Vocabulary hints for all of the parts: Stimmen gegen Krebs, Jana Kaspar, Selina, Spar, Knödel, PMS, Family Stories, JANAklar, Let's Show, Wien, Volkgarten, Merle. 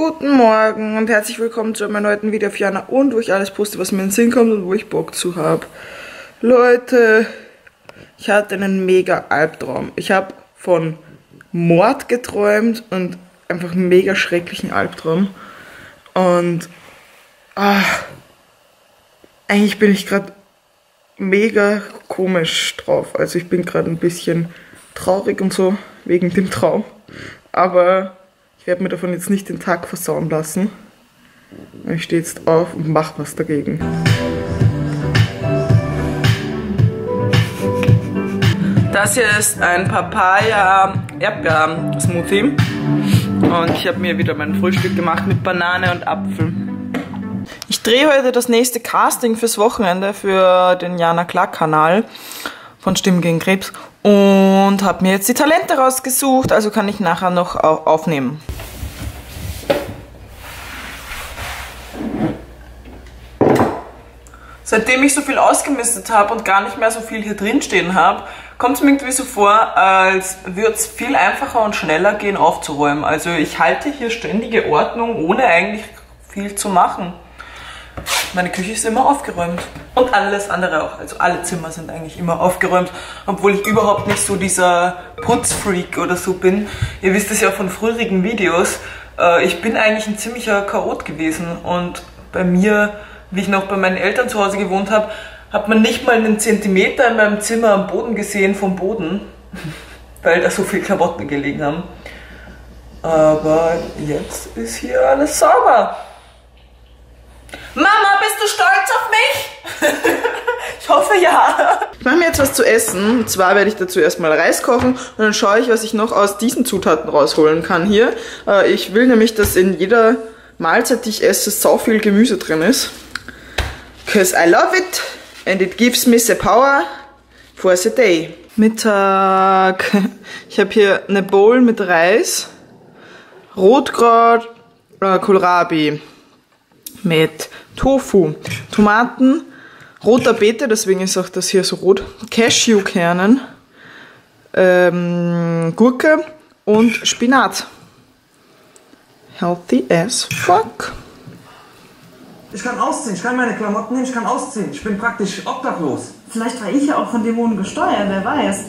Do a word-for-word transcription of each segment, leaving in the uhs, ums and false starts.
Guten Morgen und herzlich willkommen zu einem erneuten Video auf Jana und wo ich alles poste, was mir in den Sinn kommt und wo ich Bock zu habe. Leute, ich hatte einen mega Albtraum. Ich habe von Mord geträumt und einfach einen mega schrecklichen Albtraum. Und ach, eigentlich bin ich gerade mega komisch drauf. Also ich bin gerade ein bisschen traurig und so wegen dem Traum. Aber ich werde mir davon jetzt nicht den Tag versauen lassen. Ich stehe jetzt auf und mache was dagegen. Das hier ist ein Papaya-Erdbeer-Smoothie. Und ich habe mir wieder mein Frühstück gemacht mit Banane und Apfel. Ich drehe heute das nächste Casting fürs Wochenende für den JANAklar-Kanal von Stimmen gegen Krebs. Und habe mir jetzt die Talente rausgesucht, also kann ich nachher noch aufnehmen. Seitdem ich so viel ausgemistet habe und gar nicht mehr so viel hier drin stehen habe, kommt es mir irgendwie so vor, als würde es viel einfacher und schneller gehen aufzuräumen. Also ich halte hier ständige Ordnung, ohne eigentlich viel zu machen. Meine Küche ist immer aufgeräumt und alles andere auch, also alle Zimmer sind eigentlich immer aufgeräumt, obwohl ich überhaupt nicht so dieser Putzfreak oder so bin. Ihr wisst es ja von früheren Videos, ich bin eigentlich ein ziemlicher Chaot gewesen und bei mir, wie ich noch bei meinen Eltern zu Hause gewohnt habe, hat man nicht mal einen Zentimeter in meinem Zimmer am Boden gesehen vom Boden, weil da so viele Klamotten gelegen haben. Aber jetzt ist hier alles sauber. Mama, bist du stolz auf mich? Ich hoffe ja. Ich mache mir jetzt was zu essen. Und zwar werde ich dazu erstmal Reis kochen und dann schaue ich, was ich noch aus diesen Zutaten rausholen kann hier. Ich will nämlich, dass in jeder Mahlzeit, die ich esse, so viel Gemüse drin ist. Cause I love it and it gives me the power for the day. Mittag. Ich habe hier eine Bowl mit Reis, Rotkraut, äh, Kohlrabi. Mit Tofu, Tomaten, roter Beete, deswegen ist auch das hier so rot, Cashewkernen, ähm, Gurke und Spinat. Healthy as fuck. Ich kann ausziehen, ich kann meine Klamotten nehmen, ich kann ausziehen. Ich bin praktisch obdachlos. Vielleicht war ich ja auch von Dämonen gesteuert, wer weiß.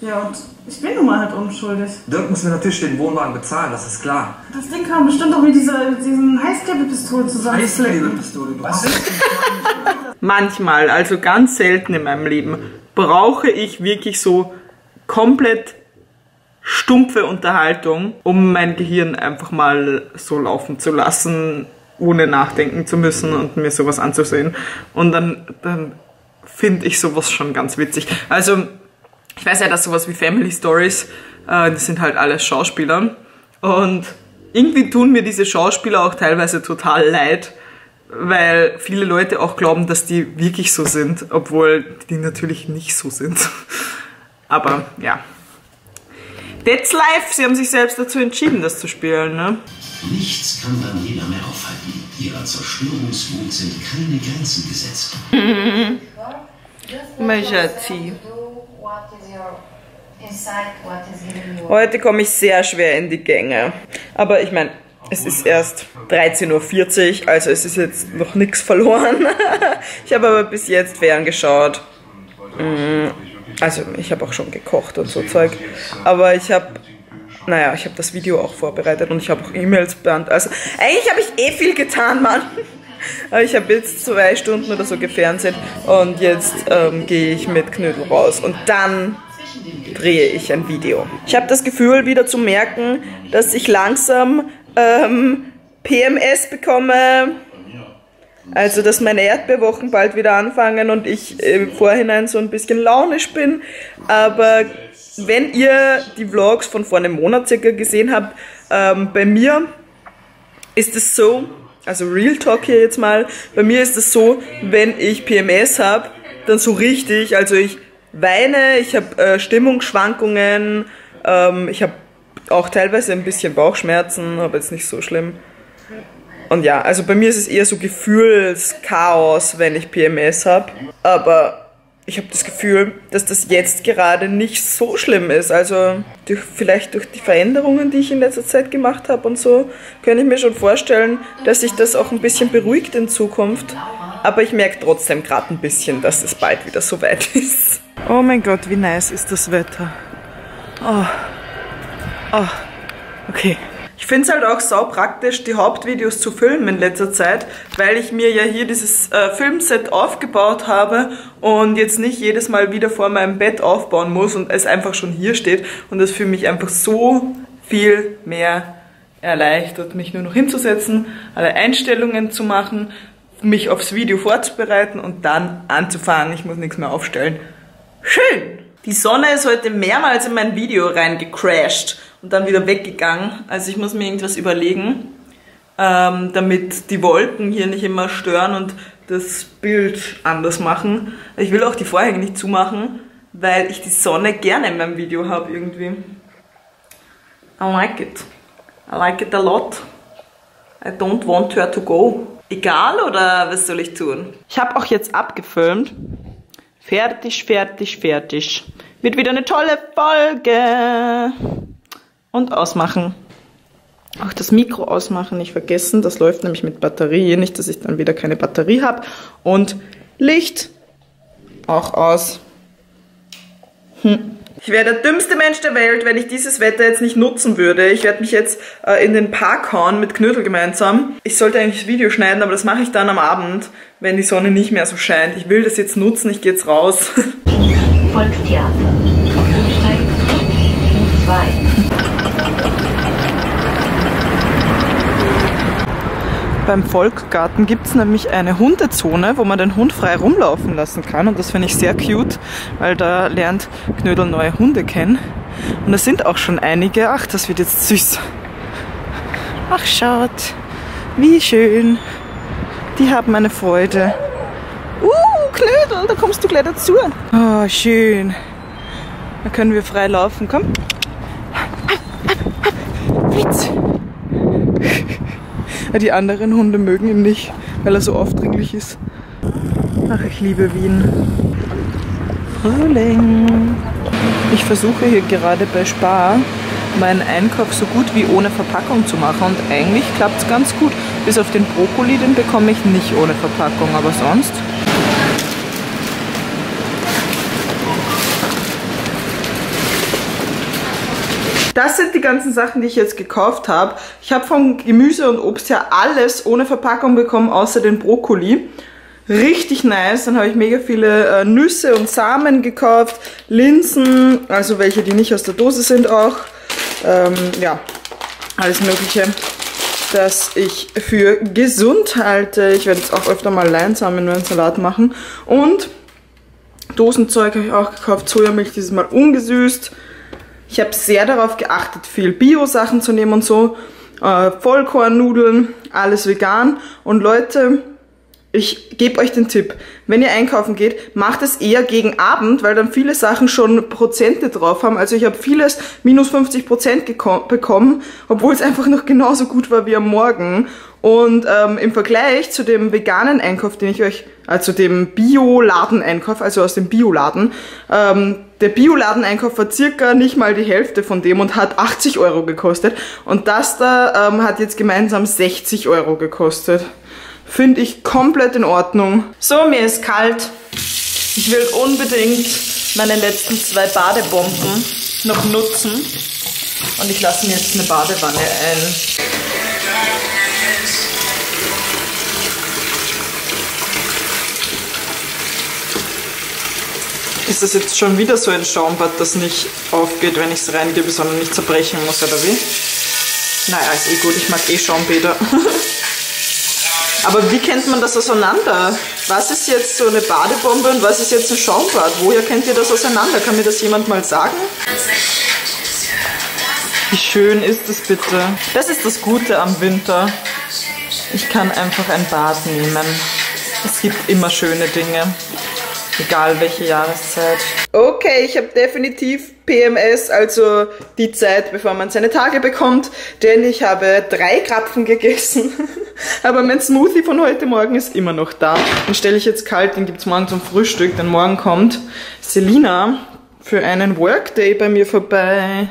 Ja, und ich bin nun mal halt unschuldig. Dirk muss mir natürlich den Wohnwagen bezahlen, das ist klar. Das Ding kam bestimmt auch mit dieser, diesen Heißklebepistole zusammen. Heißklebepistole, was? Manchmal, also ganz selten in meinem Leben, brauche ich wirklich so komplett stumpfe Unterhaltung, um mein Gehirn einfach mal so laufen zu lassen, ohne nachdenken zu müssen und mir sowas anzusehen. Und dann, dann finde ich sowas schon ganz witzig. Also... Ich weiß ja, dass sowas wie Family Stories, äh, das sind halt alles Schauspieler. Und irgendwie tun mir diese Schauspieler auch teilweise total leid, weil viele Leute auch glauben, dass die wirklich so sind, obwohl die natürlich nicht so sind. Aber ja. That's life. Sie haben sich selbst dazu entschieden, das zu spielen, ne? Nichts kann Daniela mehr aufhalten. Ihrer Zerstörungswut sind keine Grenzen gesetzt. Majati. Heute komme ich sehr schwer in die Gänge. Aber ich meine, es ist erst dreizehn Uhr vierzig, also es ist jetzt noch nichts verloren. Ich habe aber bis jetzt ferngeschaut. Also ich habe auch schon gekocht und so Zeug. Aber ich habe, naja, ich habe das Video auch vorbereitet und ich habe auch E-Mails beantwortet. Also eigentlich habe ich eh viel getan, Mann. Ich habe jetzt zwei Stunden oder so gefernseht und jetzt ähm, gehe ich mit Knödel raus und dann drehe ich ein Video. Ich habe das Gefühl wieder zu merken, dass ich langsam ähm, P M S bekomme, also dass meine Erdbeerwochen bald wieder anfangen und ich im Vorhinein so ein bisschen launisch bin, aber wenn ihr die Vlogs von vor einem Monat circa gesehen habt, ähm, bei mir ist es so, also Real Talk hier jetzt mal, bei mir ist es so, wenn ich P M S habe, dann so richtig, also ich weine, ich habe äh, Stimmungsschwankungen, ähm, ich habe auch teilweise ein bisschen Bauchschmerzen, aber jetzt nicht so schlimm. Und ja, also bei mir ist es eher so Gefühlschaos, wenn ich P M S habe, aber ich habe das Gefühl, dass das jetzt gerade nicht so schlimm ist. Also durch, vielleicht durch die Veränderungen, die ich in letzter Zeit gemacht habe und so, könnte ich mir schon vorstellen, dass sich das auch ein bisschen beruhigt in Zukunft. Aber ich merke trotzdem gerade ein bisschen, dass es bald wieder so weit ist. Oh mein Gott, wie nice ist das Wetter. Oh. Oh. Okay. Ich finde es halt auch sau praktisch, die Hauptvideos zu filmen in letzter Zeit, weil ich mir ja hier dieses äh, Filmset aufgebaut habe und jetzt nicht jedes Mal wieder vor meinem Bett aufbauen muss und es einfach schon hier steht. Und das für mich einfach so viel mehr erleichtert, mich nur noch hinzusetzen, alle Einstellungen zu machen, mich aufs Video vorzubereiten und dann anzufangen. Ich muss nichts mehr aufstellen. Schön! Die Sonne ist heute mehrmals in mein Video reingecrashed und dann wieder weggegangen. Also ich muss mir irgendwas überlegen, ähm, damit die Wolken hier nicht immer stören und das Bild anders machen. Ich will auch die Vorhänge nicht zumachen, weil ich die Sonne gerne in meinem Video habe irgendwie. I like it. I like it a lot. I don't want her to go. Egal oder was soll ich tun? Ich habe auch jetzt abgefilmt. Fertig, fertig, fertig. Wird wieder eine tolle Folge. Und ausmachen. Auch das Mikro ausmachen, nicht vergessen. Das läuft nämlich mit Batterie. Nicht, dass ich dann wieder keine Batterie habe. Und Licht auch aus. Hm. Ich wäre der dümmste Mensch der Welt, wenn ich dieses Wetter jetzt nicht nutzen würde. Ich werde mich jetzt äh, in den Park hauen mit Knödel gemeinsam. Ich sollte eigentlich das Video schneiden, aber das mache ich dann am Abend, wenn die Sonne nicht mehr so scheint. Ich will das jetzt nutzen, ich gehe jetzt raus. Volkstheater. Beim Volkgarten gibt es nämlich eine Hundezone, wo man den Hund frei rumlaufen lassen kann. Und das finde ich sehr cute, weil da lernt Knödel neue Hunde kennen. Und es sind auch schon einige. Ach, das wird jetzt süß. Ach, schaut, wie schön. Die haben eine Freude. Uh, Knödel, da kommst du gleich dazu. Oh, schön. Da können wir frei laufen. Komm. Blitz. Die anderen Hunde mögen ihn nicht, weil er so aufdringlich ist. Ach, ich liebe Wien. Frühling. Ich versuche hier gerade bei Spar meinen Einkauf so gut wie ohne Verpackung zu machen. Und eigentlich klappt es ganz gut. Bis auf den Brokkoli, den bekomme ich nicht ohne Verpackung. Aber sonst... Das sind die ganzen Sachen, die ich jetzt gekauft habe. Ich habe vom Gemüse und Obst her alles ohne Verpackung bekommen, außer den Brokkoli. Richtig nice. Dann habe ich mega viele äh, Nüsse und Samen gekauft, Linsen, also welche, die nicht aus der Dose sind auch. Ähm, ja, alles Mögliche, das ich für gesund halte. Ich werde jetzt auch öfter mal Leinsamen in meinen Salat machen. Und Dosenzeug habe ich auch gekauft, Sojamilch dieses Mal ungesüßt. Ich habe sehr darauf geachtet, viel Bio-Sachen zu nehmen und so, äh, Vollkornnudeln, alles vegan. Und Leute, ich gebe euch den Tipp, wenn ihr einkaufen geht, macht es eher gegen Abend, weil dann viele Sachen schon Prozente drauf haben. Also ich habe vieles minus fünfzig Prozent bekommen, obwohl es einfach noch genauso gut war wie am Morgen. Und ähm, im Vergleich zu dem veganen Einkauf, den ich euch, also dem Bioladen-Einkauf, also aus dem Bioladen, ähm, der Bioladen-Einkauf war circa nicht mal die Hälfte von dem und hat achtzig Euro gekostet. Und das da ähm, hat jetzt gemeinsam sechzig Euro gekostet. Finde ich komplett in Ordnung. So, mir ist kalt. Ich will unbedingt meine letzten zwei Badebomben noch nutzen. Und ich lasse mir jetzt eine Badewanne ein. Ist das jetzt schon wieder so ein Schaumbad, das nicht aufgeht, wenn ich es reingebe, sondern nicht zerbrechen muss, oder wie? Naja, ist eh gut, ich mag eh Schaumbäder. Aber wie kennt man das auseinander? Was ist jetzt so eine Badebombe und was ist jetzt ein Schaumbad? Woher kennt ihr das auseinander? Kann mir das jemand mal sagen? Wie schön ist das bitte? Das ist das Gute am Winter. Ich kann einfach ein Bad nehmen. Es gibt immer schöne Dinge. Egal welche Jahreszeit. Okay, ich habe definitiv P M S, also die Zeit, bevor man seine Tage bekommt, denn ich habe drei Krapfen gegessen. Aber mein Smoothie von heute Morgen ist immer noch da. Den stelle ich jetzt kalt, den gibt es morgen zum Frühstück, denn morgen kommt Selina für einen Workday bei mir vorbei.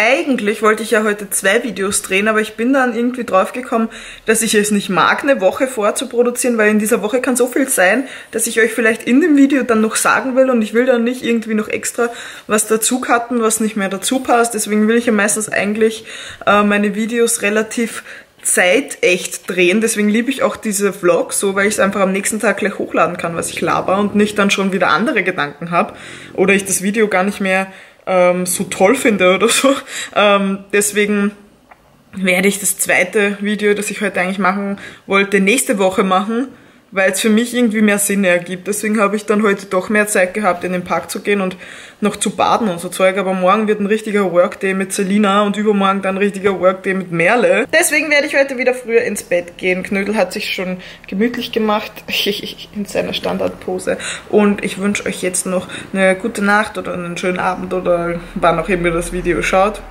Eigentlich wollte ich ja heute zwei Videos drehen, aber ich bin dann irgendwie drauf gekommen, dass ich es nicht mag, eine Woche vorzuproduzieren, weil in dieser Woche kann so viel sein, dass ich euch vielleicht in dem Video dann noch sagen will und ich will dann nicht irgendwie noch extra was dazu cutten, was nicht mehr dazu passt. Deswegen will ich ja meistens eigentlich äh, meine Videos relativ zeitecht drehen. Deswegen liebe ich auch diese Vlogs so, weil ich es einfach am nächsten Tag gleich hochladen kann, was ich laber und nicht dann schon wieder andere Gedanken habe oder ich das Video gar nicht mehr so toll finde oder so. Ähm, deswegen werde ich das zweite Video, das ich heute eigentlich machen wollte, nächste Woche machen, weil es für mich irgendwie mehr Sinn ergibt. Deswegen habe ich dann heute doch mehr Zeit gehabt, in den Park zu gehen und noch zu baden und so Zeug. Aber morgen wird ein richtiger Workday mit Selina und übermorgen dann ein richtiger Workday mit Merle. Deswegen werde ich heute wieder früher ins Bett gehen. Knödel hat sich schon gemütlich gemacht in seiner Standardpose. Und ich wünsche euch jetzt noch eine gute Nacht oder einen schönen Abend oder wann auch immer ihr das Video schaut.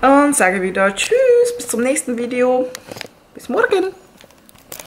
Und sage wieder Tschüss, bis zum nächsten Video. Bis morgen.